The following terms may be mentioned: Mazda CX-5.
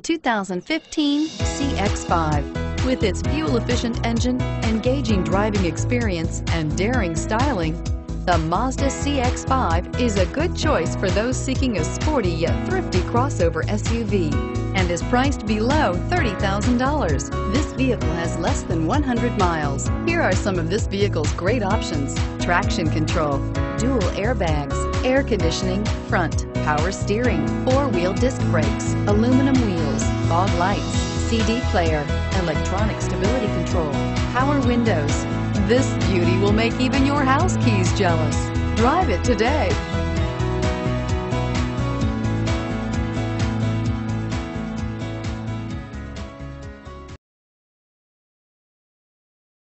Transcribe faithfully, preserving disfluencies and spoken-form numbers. The two thousand fifteen C X five. With its fuel-efficient engine, engaging driving experience, and daring styling, the Mazda C X five is a good choice for those seeking a sporty yet thrifty crossover S U V, and is priced below thirty thousand dollars. This vehicle has less than one hundred miles. Here are some of this vehicle's great options: traction control, dual airbags, air conditioning, front power steering, four-wheel disc brakes, aluminum wheels, fog lights, C D player, electronic stability control, power windows. This beauty will make even your house keys jealous. Drive it today.